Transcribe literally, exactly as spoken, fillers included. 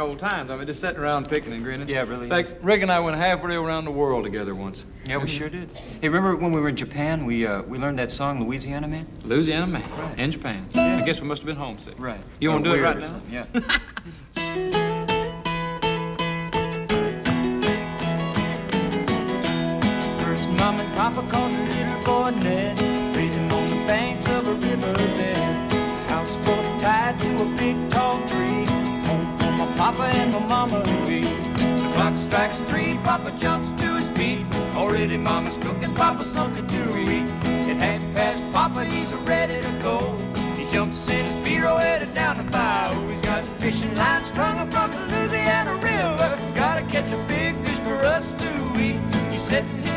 old times. I mean, just sitting around picking and grinning. Yeah, really. In fact, Rick and I went halfway around the world together once. Yeah, we sure did. Hey, remember when we were in Japan, we uh, we learned that song, Louisiana Man? Louisiana Man, right. In Japan. Yeah. I guess we must have been homesick. Right. You want to do it right now? Yeah. First mom and papa called her little boy Ned, breathing on the banks of a river bed. Houseboat tied to a big tall tree. Papa and my mama agree. The clock strikes three, Papa jumps to his feet. Already Mama's cooking Papa something to eat. At half past, Papa, he's ready to go. He jumps in his bureau, headed down the bayou. He's got fishing lines strung across the Louisiana River. Gotta catch a big fish for us to eat. He's setting